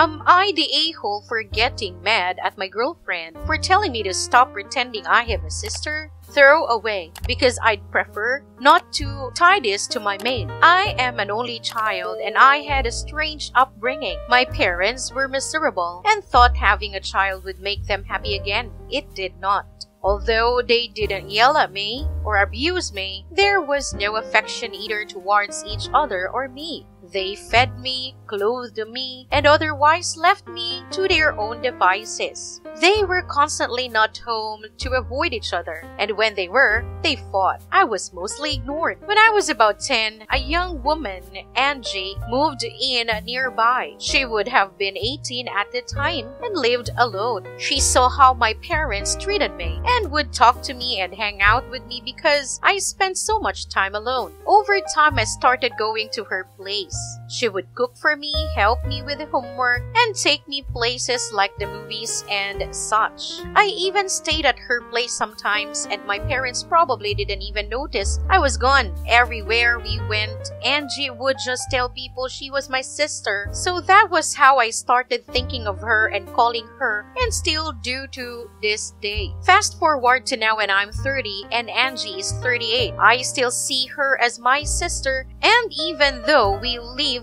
Am I the a-hole for getting mad at my girlfriend for telling me to stop pretending I have a sister? Throw away, because I'd prefer not to tie this to my mane. I am an only child and I had a strange upbringing. My parents were miserable and thought having a child would make them happy again. It did not. Although they didn't yell at me or abuse me, there was no affection either towards each other or me. They fed me, clothed me, and otherwise left me to their own devices. They were constantly not home to avoid each other, and when they were, they fought. I was mostly ignored. When I was about 10, a young woman, Angie, moved in nearby. She would have been 18 at the time and lived alone. She saw how my parents treated me and would talk to me and hang out with me because I spent so much time alone. Over time, I started going to her place. She would cook for me, help me with the homework, and take me places like the movies and such. I even stayed at her place sometimes, and my parents probably didn't even notice I was gone. Everywhere we went, Angie would just tell people she was my sister. So that was how I started thinking of her and calling her, and still do to this day. Fast forward to now when I'm 30 and Angie is 38. I still see her as my sister, and even though we live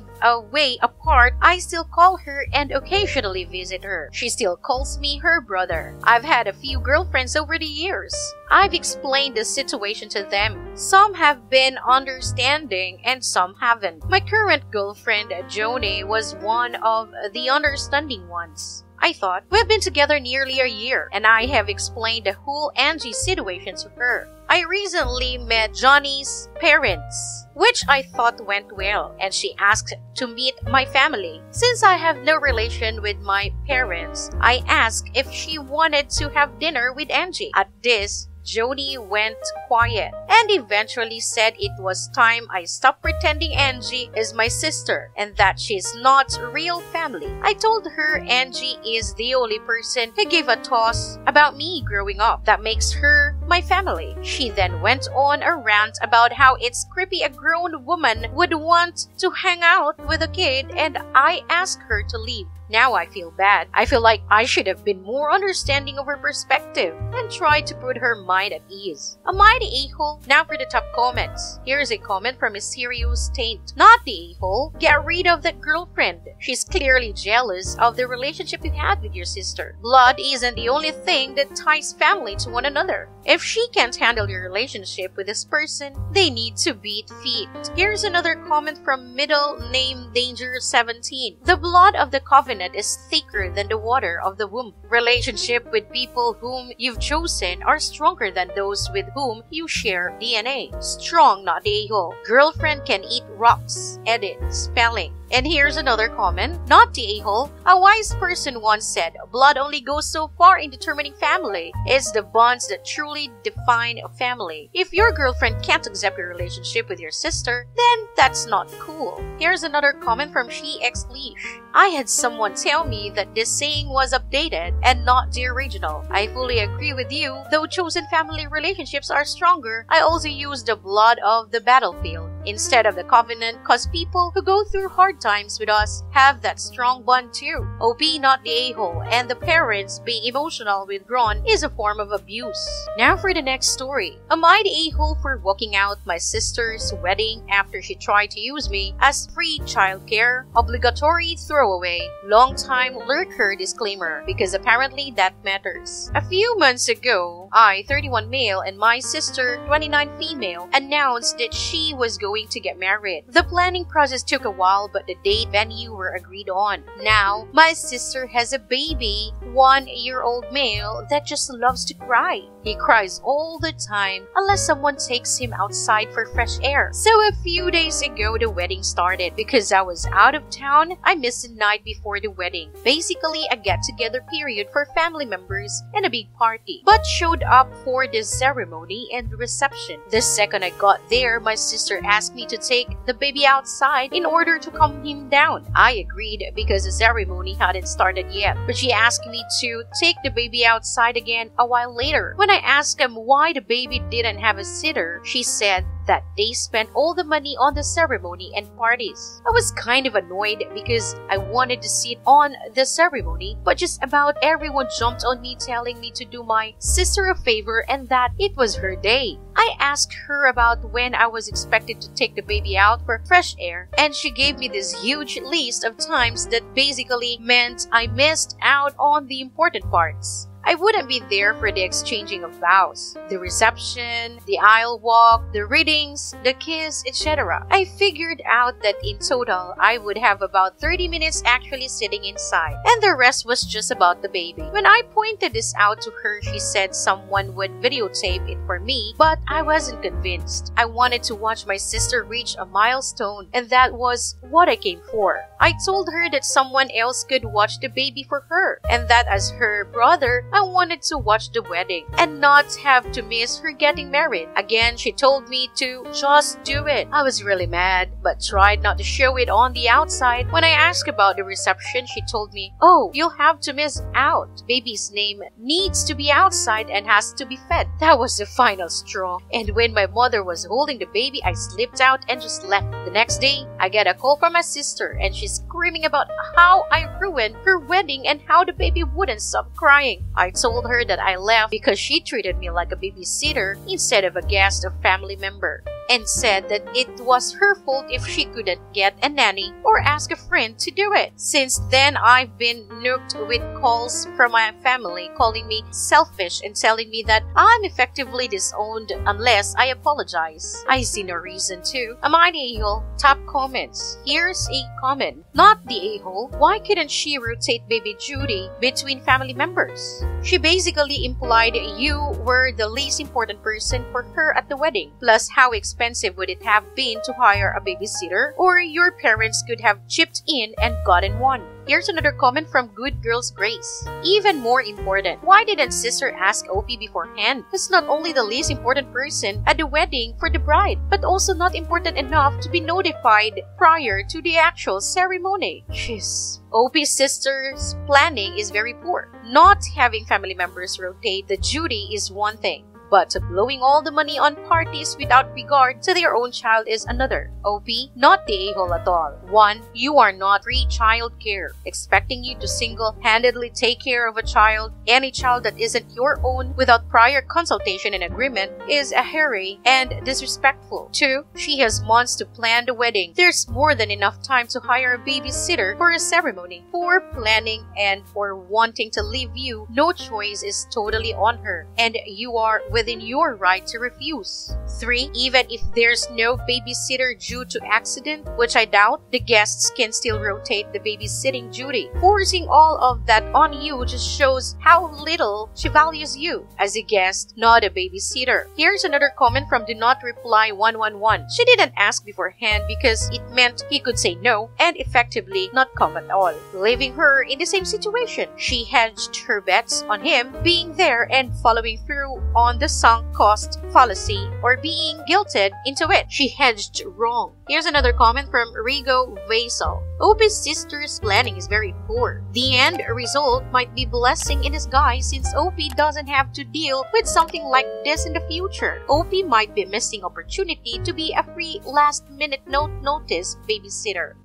way apart, I still call her and occasionally visit her. She still calls me her brother. I've had a few girlfriends over the years. I've explained the situation to them. Some have been understanding and some haven't. My current girlfriend, Joni, was one of the understanding ones. I thought, we've been together nearly a year, and I have explained the whole Angie situation to her. I recently met Johnny's parents, which I thought went well, and she asked to meet my family. Since I have no relation with my parents, I asked if she wanted to have dinner with Angie. At this, Joni went quiet and eventually said it was time I stopped pretending Angie is my sister and that she's not real family. I told her Angie is the only person who gave a toss about me growing up. That makes her my family. She then went on a rant about how it's creepy a grown woman would want to hang out with a kid, and I asked her to leave. Now I feel bad. I feel like I should have been more understanding of her perspective and tried to put her mind at ease. Am I the a-hole? Now for the top comments. Here's a comment from Mysterious Taint. Not the a-hole. Get rid of that girlfriend. She's clearly jealous of the relationship you had with your sister. Blood isn't the only thing that ties family to one another. If she can't handle your relationship with this person, they need to beat feet. Here's another comment from Middle Name Danger 17. The blood of the covenant is thicker than the water of the womb. Relationship with people whom you've chosen are stronger than those with whom you share DNA. Strong, not the a-hole. Girlfriend can eat rocks. Edit spelling. And here's another comment. Not the a-hole. A wise person once said, blood only goes so far in determining family. It's the bonds that truly define a family. If your girlfriend can't accept your relationship with your sister, then that's not cool. Here's another comment from SheXLeash. I had someone tell me that this saying was updated and not the original. I fully agree with you. Though chosen family relationships are stronger, I also use the blood of the battlefield instead of the covenant, cause people who go through hard times with us have that strong bond too. OP, not the a-hole, and the parents being emotional withdrawn is a form of abuse. Now for the next story. Am I the a-hole for walking out my sister's wedding after she tried to use me as free childcare? Obligatory throwaway. Long time lurker disclaimer, because apparently that matters. A few months ago, I, 31 male, and my sister, 29 female, announced that she was going to get married. The planning process took a while, but the date and venue were agreed on. Now, my sister has a baby, 1-year-old male that just loves to cry. He cries all the time unless someone takes him outside for fresh air. So a few days ago, the wedding started. Because I was out of town, I missed the night before the wedding. Basically, a get-together period for family members and a big party. But showed up for the ceremony and reception. The second I got there, my sister asked me to take the baby outside in order to calm him down. I agreed because the ceremony hadn't started yet, but she asked me to take the baby outside again a while later. When I asked him why the baby didn't have a sitter, she said that they spent all the money on the ceremony and parties. I was kind of annoyed because I wanted to sit on the ceremony, but just about everyone jumped on me telling me to do my sister a favor and that it was her day. I asked her about when I was expected to take the baby out for fresh air, and she gave me this huge list of times that basically meant I missed out on the important parts. I wouldn't be there for the exchanging of vows, the reception, the aisle walk, the readings, the kiss, etc. I figured out that in total, I would have about 30 minutes actually sitting inside, and the rest was just about the baby. When I pointed this out to her, she said someone would videotape it for me, but I wasn't convinced. I wanted to watch my sister reach a milestone, and that was what I came for. I told her that someone else could watch the baby for her, and that as her brother, I wanted to watch the wedding and not have to miss her getting married. Again, she told me to just do it. I was really mad, but tried not to show it on the outside. When I asked about the reception, she told me, "Oh, you'll have to miss out. Baby's name needs to be outside and has to be fed." That was the final straw. And when my mother was holding the baby, I slipped out and just left. The next day, I got a call from my sister and she's screaming about how I ruined her wedding and how the baby wouldn't stop crying. I told her that I left because she treated me like a babysitter instead of a guest or family member, and said that it was her fault if she couldn't get a nanny or ask a friend to do it. Since then, I've been nuked with calls from my family calling me selfish and telling me that I'm effectively disowned unless I apologize. I see no reason to. Am I the a-hole? Top comments. Here's a comment. Not the a-hole. Why couldn't she rotate baby Judy between family members? She basically implied you were the least important person for her at the wedding. Plus, how expensive would it have been to hire a babysitter, or your parents could have chipped in and gotten one? Here's another comment from Good Girls Grace. Even more important, why didn't sister ask OP beforehand? It's not only the least important person at the wedding for the bride, but also not important enough to be notified prior to the actual ceremony. Jeez. OP's sister's planning is very poor. Not having family members rotate the duty is one thing, but blowing all the money on parties without regard to their own child is another. OP, not the a-hole at all. 1. You are not free child care. Expecting you to single-handedly take care of a child, any child that isn't your own, without prior consultation and agreement is a hairy and disrespectful. 2. She has months to plan the wedding. There's more than enough time to hire a babysitter for a ceremony. 4. Planning and or wanting to leave you, no choice is totally on her, and you are within your right to refuse. 3. Even if there's no babysitter due to accident, which I doubt, the guests can still rotate the babysitting duty. Forcing all of that on you just shows how little she values you as a guest, not a babysitter. Here's another comment from Do Not Reply 111. She didn't ask beforehand because it meant he could say no and effectively not come at all, leaving her in the same situation. She hedged her bets on him being there and following through on the sunk cost fallacy or being guilted into it. She hedged wrong. Here's another comment from Rigo Vaisal. OP's sister's planning is very poor. The end result might be blessing in disguise since OP doesn't have to deal with something like this in the future. OP might be missing opportunity to be a free last-minute notice babysitter.